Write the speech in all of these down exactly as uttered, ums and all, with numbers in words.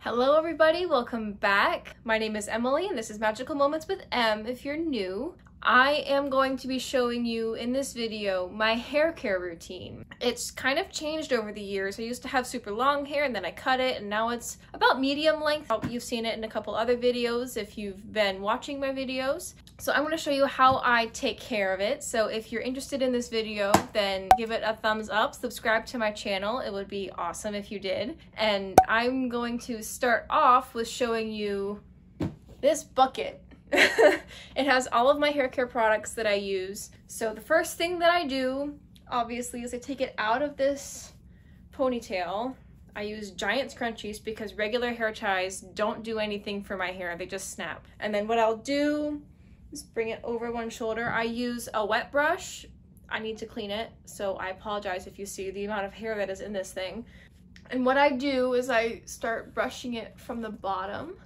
Hello everybody, welcome back. My name is Emily and this is Magical Moments with Em. If you're new, I am going to be showing you in this video my hair care routine. It's kind of changed over the years. I used to have super long hair and then I cut it and now it's about medium length. You've seen it in a couple other videos if you've been watching my videos. So I'm going to show you how I take care of it. So if you're interested in this video, then give it a thumbs up, subscribe to my channel. It would be awesome if you did. And I'm going to start off with showing you this bucket. It has all of my hair care products that I use. So the first thing that I do, obviously, is I take it out of this ponytail. I use Giant Scrunchies because regular hair ties don't do anything for my hair. They just snap. And then what I'll do is bring it over one shoulder. I use a wet brush. I need to clean it, so I apologize if you see the amount of hair that is in this thing. And what I do is I start brushing it from the bottom,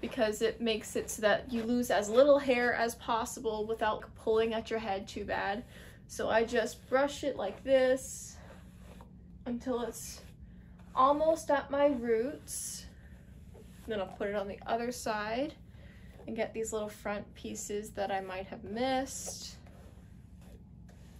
because it makes it so that you lose as little hair as possible without pulling at your head too bad. So I just brush it like this until it's almost at my roots. Then I'll put it on the other side and get these little front pieces that I might have missed.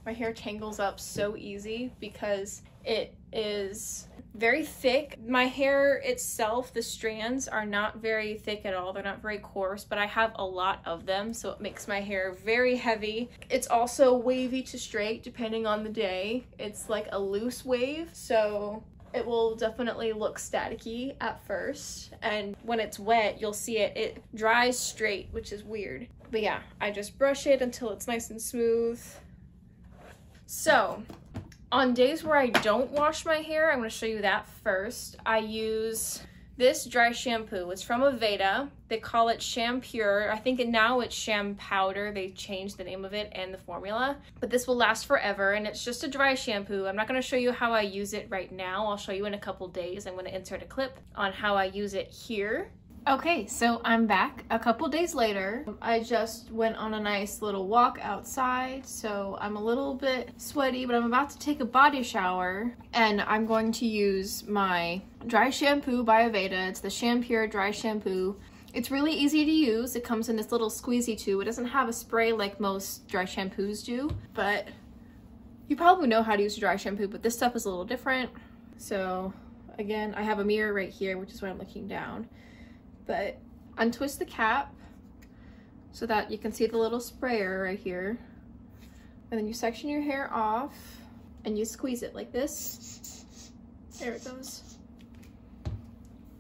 My hair tangles up so easy because it is very thick. My hair itself, the strands, are not very thick at all. They're not very coarse, but I have a lot of them, so it makes my hair very heavy. It's also wavy to straight, depending on the day. It's like a loose wave, so it will definitely look staticky at first, and when it's wet, you'll see it, it dries straight, which is weird. But yeah, I just brush it until it's nice and smooth. So, on days where I don't wash my hair, I'm going to show you that first. I use this dry shampoo. It's from Aveda. They call it Shampure. I think now it's Sham Powder. They changed the name of it and the formula. But this will last forever, and it's just a dry shampoo. I'm not going to show you how I use it right now. I'll show you in a couple days. I'm going to insert a clip on how I use it here. Okay, so I'm back a couple days later. I just went on a nice little walk outside, so I'm a little bit sweaty, but I'm about to take a body shower, and I'm going to use my dry shampoo by Aveda. It's the Shampure dry shampoo. It's really easy to use. It comes in this little squeezy tube. It doesn't have a spray like most dry shampoos do, but you probably know how to use a dry shampoo, but this stuff is a little different. So again, I have a mirror right here, which is why I'm looking down. But untwist the cap so that you can see the little sprayer right here. And then you section your hair off and you squeeze it like this. There it goes.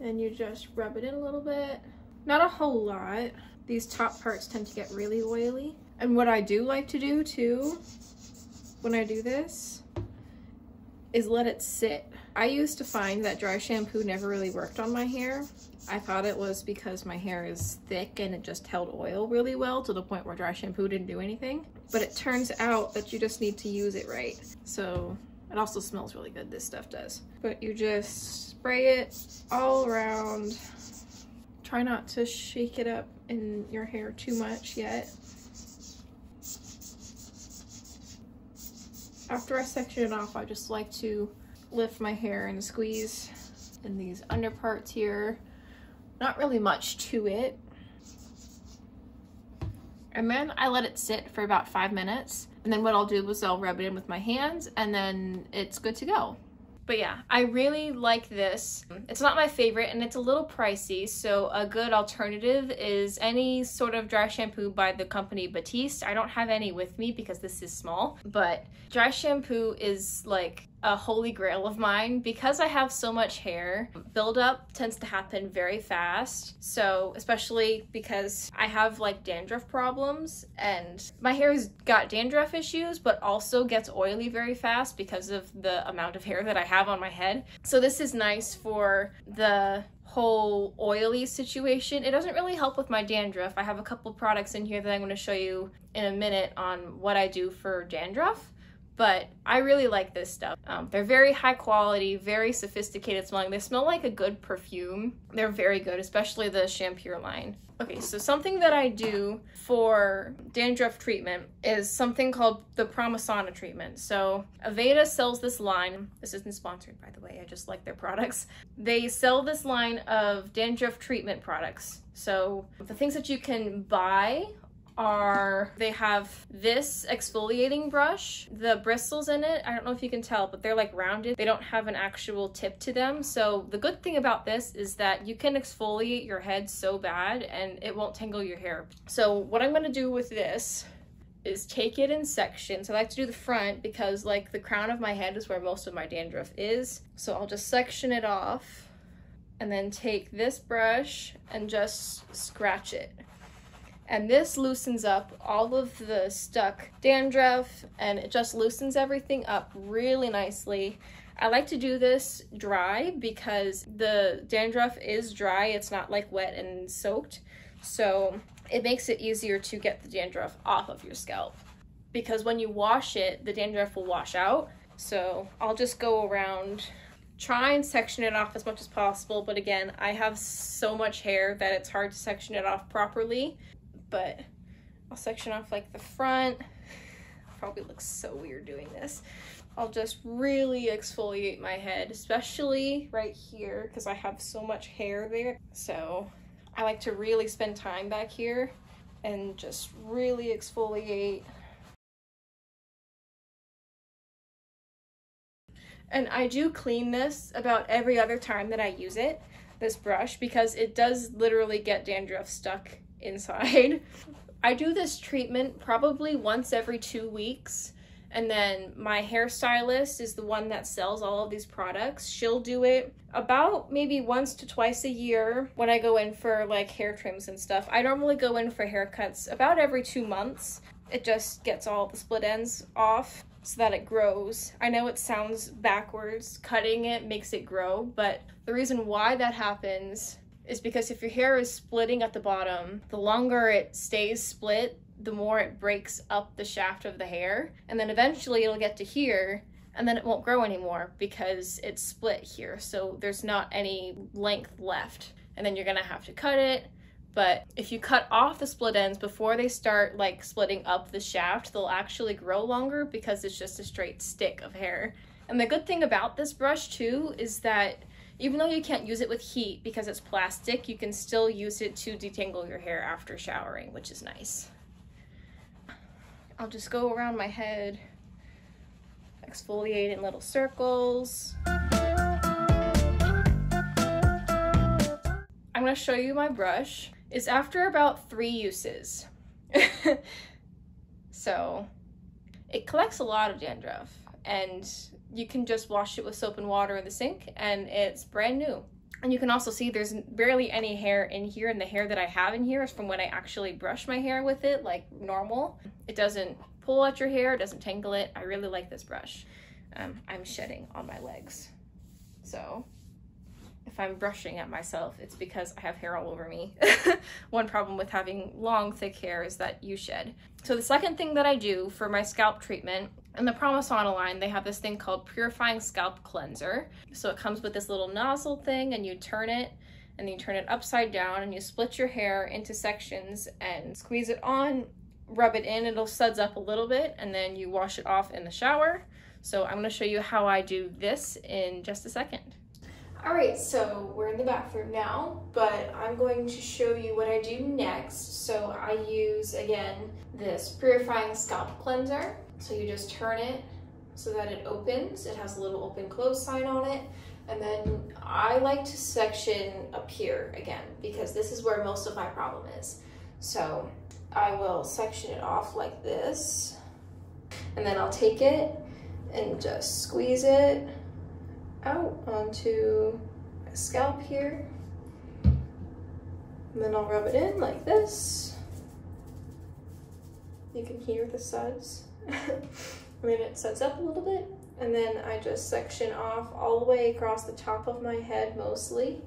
And you just rub it in a little bit. Not a whole lot. These top parts tend to get really oily. And what I do like to do too, when I do this, is let it sit. I used to find that dry shampoo never really worked on my hair. I thought it was because my hair is thick and it just held oil really well, to the point where dry shampoo didn't do anything. But it turns out that you just need to use it right. So it also smells really good, this stuff does. But you just spray it all around. Try not to shake it up in your hair too much yet. After I section it off, I just like to lift my hair and squeeze in these under parts here. Not really much to it. And then I let it sit for about five minutes. And then what I'll do is I'll rub it in with my hands and then it's good to go. But yeah, I really like this. It's not my favorite and it's a little pricey, so a good alternative is any sort of dry shampoo by the company Batiste. I don't have any with me because this is small, but dry shampoo is like a holy grail of mine because I have so much hair. Buildup tends to happen very fast, so especially because I have like dandruff problems, and my hair's got dandruff issues but also gets oily very fast because of the amount of hair that I have on my head. So this is nice for the whole oily situation. It doesn't really help with my dandruff. I have a couple products in here that I'm going to show you in a minute on what I do for dandruff. But I really like this stuff. Um, they're very high quality, very sophisticated smelling. They smell like a good perfume. They're very good, especially the Shampure line. Okay, so something that I do for dandruff treatment is something called the Pramasana treatment. So Aveda sells this line. This isn't sponsored, by the way. I just like their products. They sell this line of dandruff treatment products. So the things that you can buy are, they have this exfoliating brush, the bristles in it, I don't know if you can tell, but they're like rounded. They don't have an actual tip to them. So the good thing about this is that you can exfoliate your head so bad and it won't tangle your hair. So what I'm gonna do with this is take it in sections. I like to do the front because like the crown of my head is where most of my dandruff is. So I'll just section it off and then take this brush and just scratch it. And this loosens up all of the stuck dandruff and it just loosens everything up really nicely. I like to do this dry because the dandruff is dry. It's not like wet and soaked. So it makes it easier to get the dandruff off of your scalp because when you wash it, the dandruff will wash out. So I'll just go around, try and section it off as much as possible. But again, I have so much hair that it's hard to section it off properly. But I'll section off like the front. Probably looks so weird doing this. I'll just really exfoliate my head, especially right here because I have so much hair there. So I like to really spend time back here and just really exfoliate. And I do clean this about every other time that I use it, this brush, because it does literally get dandruff stuck inside. I do this treatment probably once every two weeks and then my hairstylist is the one that sells all of these products. She'll do it about maybe once to twice a year when I go in for like hair trims and stuff. I normally go in for haircuts about every two months. It just gets all the split ends off so that it grows. I know it sounds backwards, cutting it makes it grow, but the reason why that happens is because if your hair is splitting at the bottom, the longer it stays split, the more it breaks up the shaft of the hair. And then eventually it'll get to here and then it won't grow anymore because it's split here. So there's not any length left. And then you're gonna have to cut it. But if you cut off the split ends before they start like splitting up the shaft, they'll actually grow longer because it's just a straight stick of hair. And the good thing about this brush too is that even though you can't use it with heat because it's plastic, you can still use it to detangle your hair after showering, which is nice. I'll just go around my head, exfoliate in little circles. I'm gonna show you my brush. It's after about three uses. So it collects a lot of dandruff and you can just wash it with soap and water in the sink and it's brand new. And you can also see there's barely any hair in here, and the hair that I have in here is from when I actually brush my hair with it like normal. It doesn't pull at your hair, it doesn't tangle it. I really like this brush. Um, I'm shedding on my legs. So if I'm brushing at myself, it's because I have hair all over me. One problem with having long, thick hair is that you shed. So the second thing that I do for my scalp treatment, in the Pramasana line, they have this thing called Purifying Scalp Cleanser. So it comes with this little nozzle thing and you turn it and you turn it upside down and you split your hair into sections and squeeze it on, rub it in, it'll suds up a little bit, and then you wash it off in the shower. So I'm gonna show you how I do this in just a second. All right, so we're in the bathroom now, but I'm going to show you what I do next. So I use, again, this Purifying Scalp Cleanser. So you just turn it so that it opens. It has a little open-close sign on it. And then I like to section up here again, because this is where most of my problem is. So I will section it off like this, and then I'll take it and just squeeze it out onto my scalp here. And then I'll rub it in like this. You can hear the suds. I mean, it sets up a little bit, and then I just section off all the way across the top of my head mostly.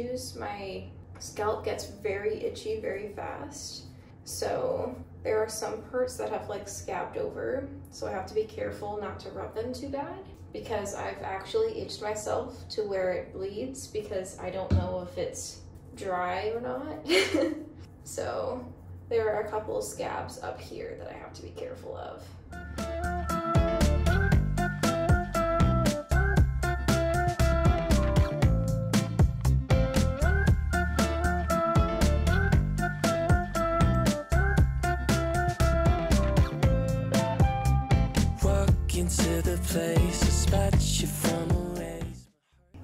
issues. My scalp gets very itchy very fast. So there are some parts that have like scabbed over, so I have to be careful not to rub them too bad, because I've actually itched myself to where it bleeds because I don't know if it's dry or not. So there are a couple of scabs up here that I have to be careful of.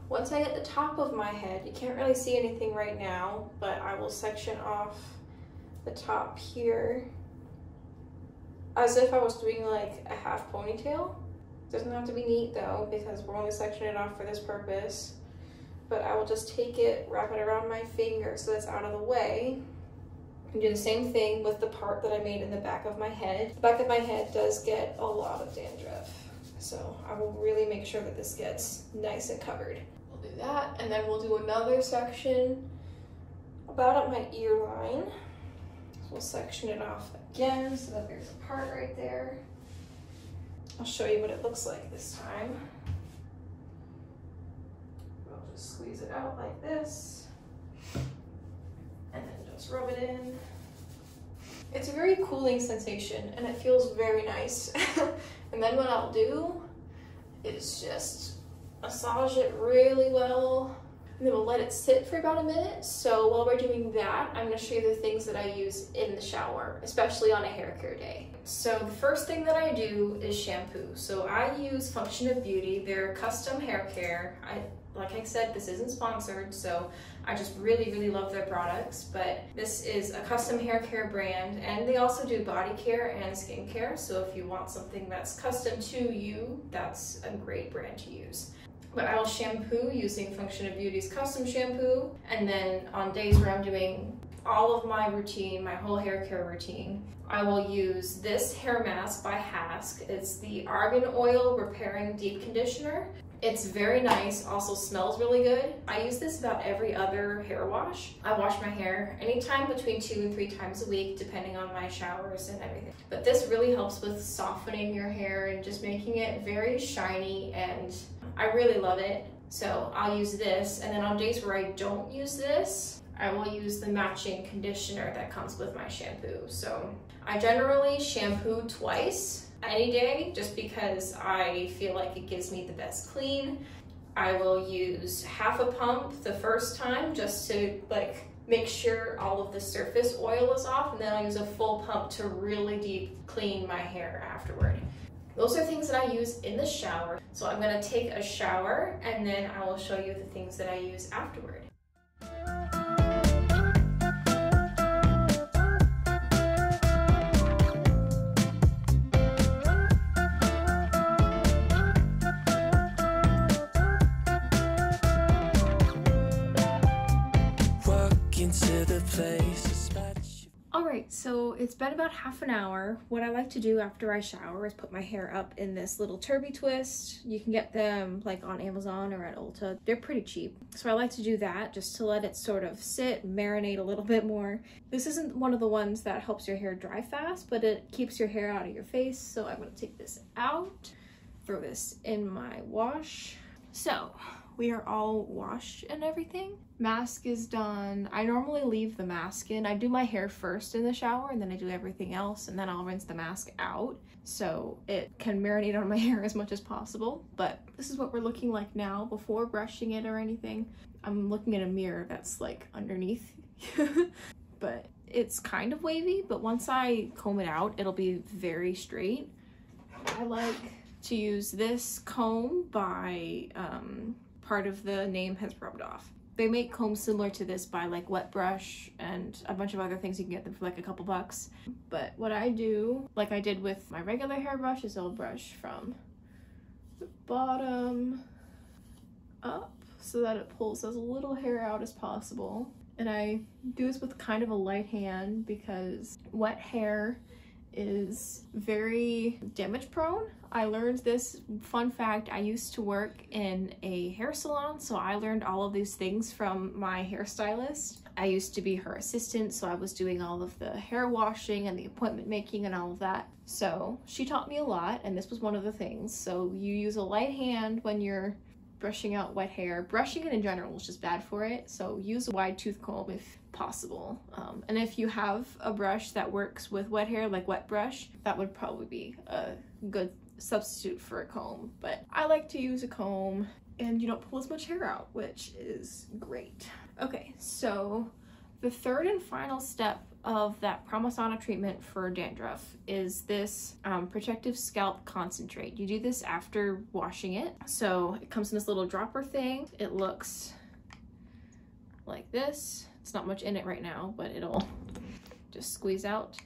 Once I get the top of my head, you can't really see anything right now, but I will section off the top here as if I was doing like a half ponytail. Doesn't have to be neat though, because we're only sectioning it off for this purpose. But I will just take it, wrap it around my finger so that's out of the way, and do the same thing with the part that I made in the back of my head. The back of my head does get a lot of dandruff, so I will really make sure that this gets nice and covered. We'll do that, and then we'll do another section about at my ear line. We'll section it off again so that there's a part right there. I'll show you what it looks like this time. I'll just squeeze it out like this and then just rub it in. It's a very cooling sensation and it feels very nice. And then what I'll do is just massage it really well. And then we'll let it sit for about a minute. So while we're doing that, I'm going to show you the things that I use in the shower, especially on a hair care day. So the first thing that I do is shampoo. So I use Function of Beauty, their custom hair care. I, like I said, this isn't sponsored, so I just really, really love their products. But this is a custom hair care brand, and they also do body care and skincare. So if you want something that's custom to you, that's a great brand to use. But I'll shampoo using Function of Beauty's custom shampoo, and then on days where I'm doing all of my routine, my whole hair care routine, I will use this hair mask by Hask. It's the Argan Oil Repairing Deep Conditioner. It's very nice, also smells really good. I use this about every other hair wash. I wash my hair anytime between two and three times a week, depending on my showers and everything. But this really helps with softening your hair and just making it very shiny, and I really love it. So I'll use this, and then on days where I don't use this, I will use the matching conditioner that comes with my shampoo. So I generally shampoo twice any day, just because I feel like it gives me the best clean. I will use half a pump the first time just to like make sure all of the surface oil is off, and then I'll use a full pump to really deep clean my hair afterward. Those are things that I use in the shower. So I'm gonna take a shower, and then I will show you the things that I use afterward. Alright, so it's been about half an hour. What I like to do after I shower is put my hair up in this little Turbie Twist. You can get them like on Amazon or at Ulta. They're pretty cheap. So I like to do that just to let it sort of sit, marinate a little bit more. This isn't one of the ones that helps your hair dry fast, but it keeps your hair out of your face. So I'm gonna take this out, throw this in my wash. So we are all washed and everything. Mask is done. I normally leave the mask in. I do my hair first in the shower, and then I do everything else, and then I'll rinse the mask out so it can marinate on my hair as much as possible. But this is what we're looking like now before brushing it or anything. I'm looking at a mirror that's like underneath. But it's kind of wavy, but once I comb it out, it'll be very straight. I like to use this comb by um, part of the name has rubbed off. They make combs similar to this by like Wet Brush and a bunch of other things. You can get them for like a couple bucks. But what I do, like I did with my regular hairbrush, is I'll brush from the bottom up so that it pulls as little hair out as possible. And I do this with kind of a light hand, because wet hair is very damage prone. I learned this fun fact. I used to work in a hair salon, so I learned all of these things from my hairstylist. I used to be her assistant, so I was doing all of the hair washing and the appointment making and all of that. So she taught me a lot, and this was one of the things. So you use a light hand when you're brushing out wet hair. Brushing it in general is just bad for it, so use a wide tooth comb if possible. Um, and if you have a brush that works with wet hair, like Wet Brush, that would probably be a good substitute for a comb. But I like to use a comb, and you don't pull as much hair out, which is great. Okay, so the third and final step of that Pramasana treatment for dandruff is this um, protective scalp concentrate. You do this after washing it. So it comes in this little dropper thing. It looks like this. It's not much in it right now, but it'll just squeeze out.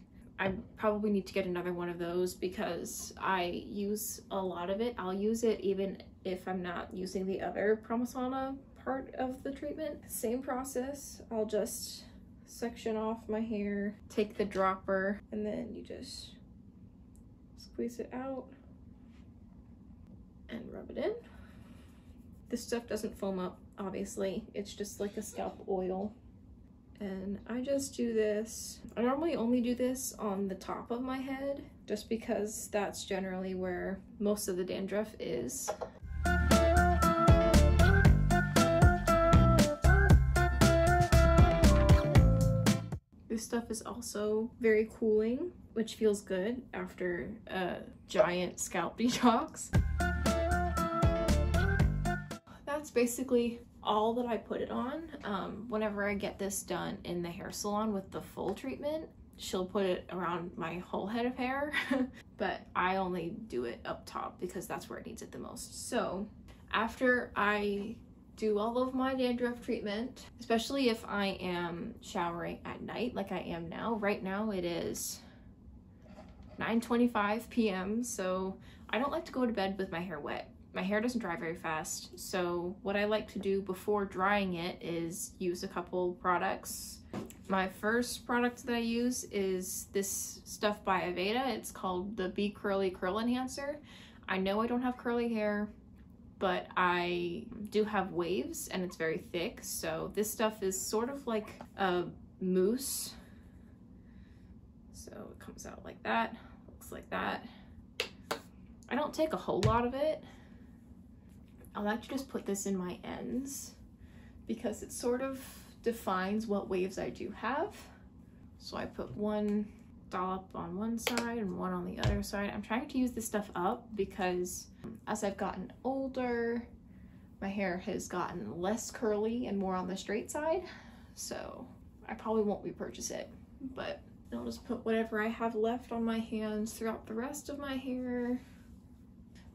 I probably need to get another one of those because I use a lot of it. I'll use it even if I'm not using the other Pramasana part of the treatment. Same process. I'll just section off my hair, take the dropper, and then you just squeeze it out and rub it in. This stuff doesn't foam up, obviously. It's just like a scalp oil. And I just do this. I normally only do this on the top of my head, just because that's generally where most of the dandruff is. This stuff is also very cooling, which feels good after a giant scalp detox. That's basically all that I put it on. Um, whenever I get this done in the hair salon with the full treatment, she'll put it around my whole head of hair, but I only do it up top because that's where it needs it the most. So after I do all of my dandruff treatment, especially if I am showering at night like I am now. Right now it is nine twenty-five p m so I don't like to go to bed with my hair wet. My hair doesn't dry very fast, so what I like to do before drying it is use a couple products. My first product that I use is this stuff by Aveda. It's called the Be Curly Curl Enhancer. I know I don't have curly hair, but I do have waves and it's very thick. So this stuff is sort of like a mousse. So it comes out like that, looks like that. I don't take a whole lot of it. I like to just put this in my ends because it sort of defines what waves I do have. So I put one dollop on one side and one on the other side. I'm trying to use this stuff up because as I've gotten older, my hair has gotten less curly and more on the straight side. So I probably won't repurchase it, but I'll just put whatever I have left on my hands throughout the rest of my hair.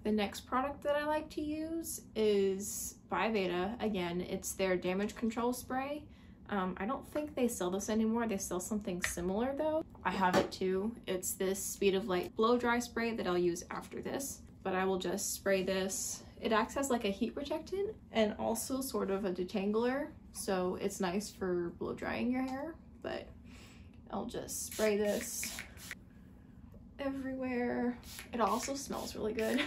The next product that I like to use is by Aveda. Again, it's their damage control spray. Um, I don't think they sell this anymore. They sell something similar though. I have it too. It's this Speed of Light blow dry spray that I'll use after this, but I will just spray this. It acts as like a heat protectant and also sort of a detangler. So it's nice for blow drying your hair, but I'll just spray this everywhere. It also smells really good.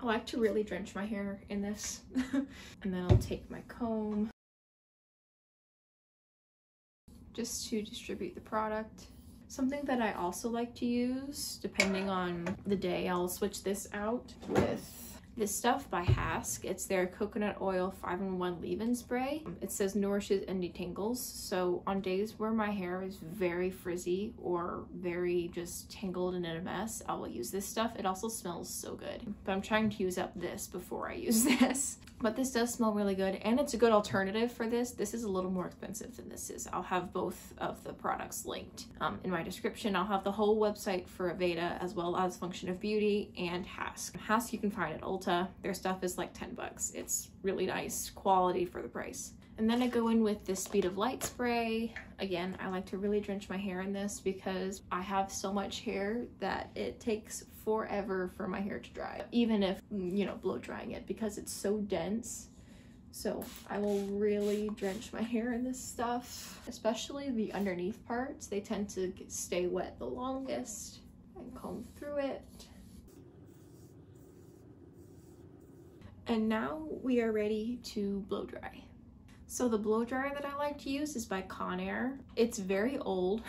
I like to really drench my hair in this. And then I'll take my comb just to distribute the product. Something that I also like to use, depending on the day, I'll switch this out with this stuff by Hask. It's their coconut oil five in one leave-in spray. It says nourishes and detangles. So on days where my hair is very frizzy or very just tangled and in a mess, I will use this stuff. It also smells so good, but I'm trying to use up this before I use this. But this does smell really good, and it's a good alternative for this. This is a little more expensive than this is. I'll have both of the products linked um, in my description. I'll have the whole website for Aveda as well as Function of Beauty and Hask. Hask you can find at Ulta. Their stuff is like ten bucks. It's really nice quality for the price. And then I go in with this Speed of Light spray. Again, I like to really drench my hair in this because I have so much hair that it takes forever for my hair to dry, even if, you know, blow drying it, because it's so dense. So I will really drench my hair in this stuff, especially the underneath parts. They tend to stay wet the longest. and comb through it. And now we are ready to blow dry. So the blow dryer that I like to use is by Conair. It's very old,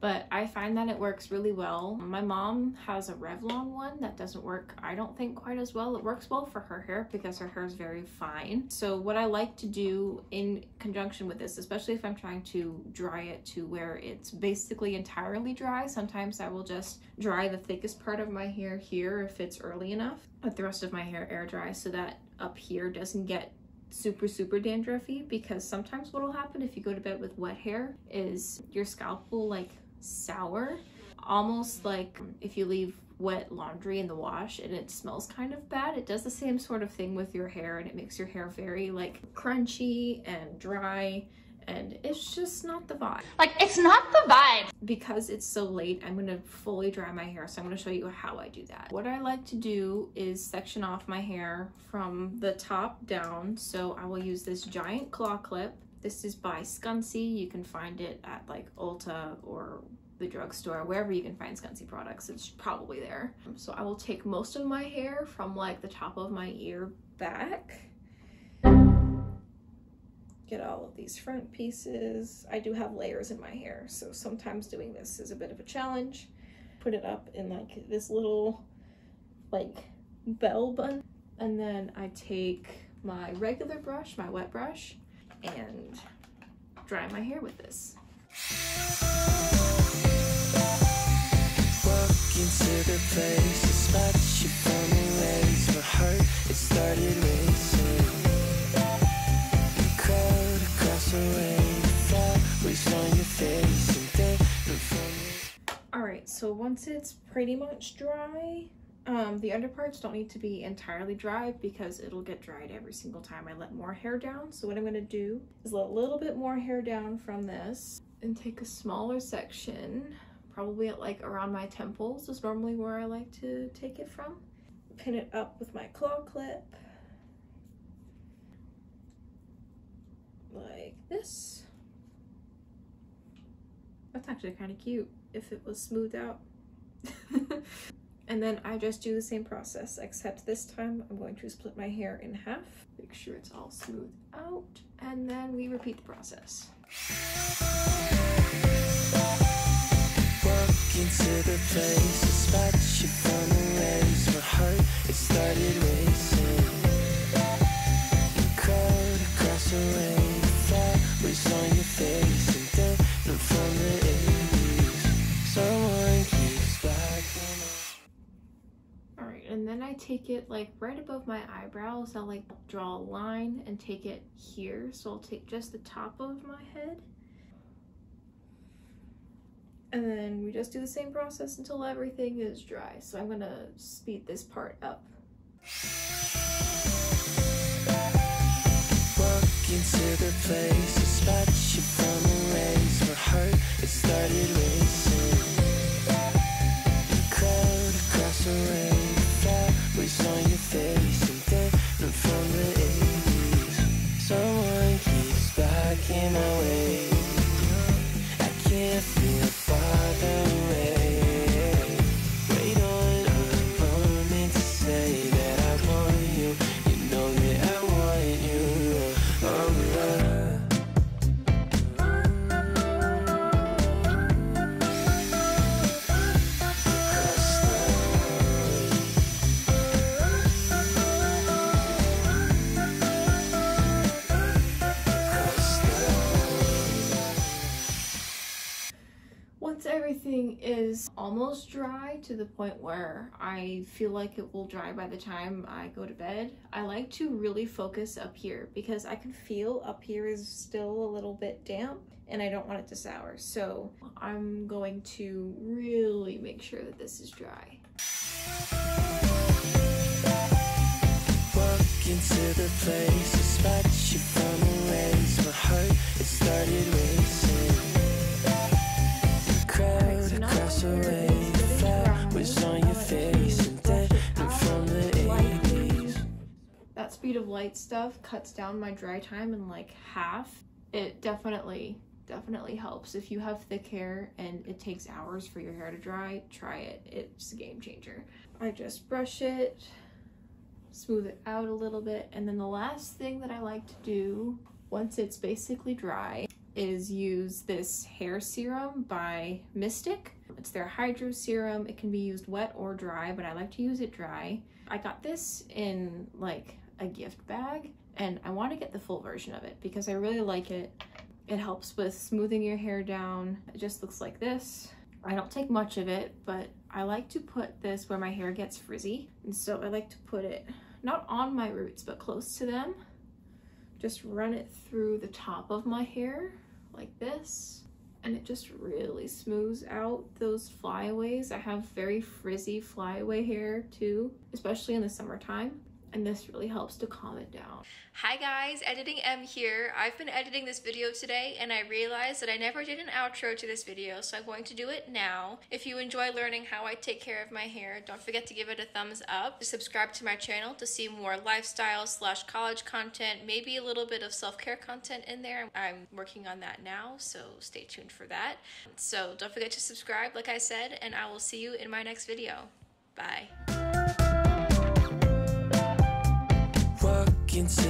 but I find that it works really well. My mom has a Revlon one that doesn't work, I don't think, quite as well. It works well for her hair because her hair is very fine. So what I like to do in conjunction with this, especially if I'm trying to dry it to where it's basically entirely dry, sometimes I will just dry the thickest part of my hair here if it's early enough, but the rest of my hair air dry so that up here doesn't get super super dandruffy, because sometimes what will happen if you go to bed with wet hair is your scalp will like sour, almost like if you leave wet laundry in the wash and it smells kind of bad. It does the same sort of thing with your hair, and it makes your hair very like crunchy and dry, and it's just not the vibe. Like, it's not the vibe. Because it's so late, I'm gonna fully dry my hair, so I'm gonna show you how I do that. What I like to do is section off my hair from the top down, so I will use this giant claw clip. This is by Scunci. You can find it at like Ulta or the drugstore, wherever you can find Scunci products, it's probably there. So I will take most of my hair from like the top of my ear back. Get all of these front pieces. I do have layers in my hair, so sometimes doing this is a bit of a challenge. Put it up in like this little like bell bun, and then I take my regular brush, my wet brush, and dry my hair with this. Walking to the place, it's about you from ways, but hurt, it started racing. Alright, so once it's pretty much dry, um, the underparts don't need to be entirely dry because it'll get dried every single time I let more hair down. So what I'm going to do is let a little bit more hair down from this and take a smaller section, probably at like around my temples is normally where I like to take it from. Pin it up with my claw clip. Like this. That's actually kind of cute if it was smoothed out. And then I just do the same process, except this time I'm going to split my hair in half, make sure it's all smoothed out, and then we repeat the process. Walking to the place, it's about you from the waves, my heart, it started racing. You crawled across the waves. On your face and then look from the enemies. Someone keeps back. Alright, and then I take it like right above my eyebrows. I'll like draw a line and take it here. So I'll take just the top of my head. And then we just do the same process until everything is dry. So I'm gonna speed this part up. Into the place, it's about you from the waves, my heart, it started racing. You crawled across the wave, that was on your face, and then looked from the eighties. Someone keeps backing my way, I can't feel farther away. Wait on a moment to say that I want you, you know that I want you. Everything is almost dry to the point where I feel like it will dry by the time I go to bed. I like to really focus up here because I can feel up here is still a little bit damp and I don't want it to sour. So I'm going to really make sure that this is dry. Walking to the place, it's about you from the waves, my heart, it started racing. That speed of light stuff cuts down my dry time in like half. It definitely definitely helps. If you have thick hair and it takes hours for your hair to dry, try it. It's a game changer. I just brush it, smooth it out a little bit, and then the last thing that I like to do once it's basically dry is use this hair serum by Mystic. It's their Hydro Serum. It can be used wet or dry, but I like to use it dry. I got this in like a gift bag and I want to get the full version of it because I really like it. It helps with smoothing your hair down. It just looks like this. I don't take much of it, but I like to put this where my hair gets frizzy. And so I like to put it not on my roots, but close to them. Just run it through the top of my hair like this. And it just really smooths out those flyaways. I have very frizzy flyaway hair too, especially in the summertime. And this really helps to calm it down. Hi guys, Editing Em here. I've been editing this video today and I realized that I never did an outro to this video, so I'm going to do it now. If you enjoy learning how I take care of my hair, don't forget to give it a thumbs up. Subscribe to my channel to see more lifestyle slash college content, maybe a little bit of self-care content in there. I'm working on that now, so stay tuned for that. So don't forget to subscribe, like I said, and I will see you in my next video. Bye. Into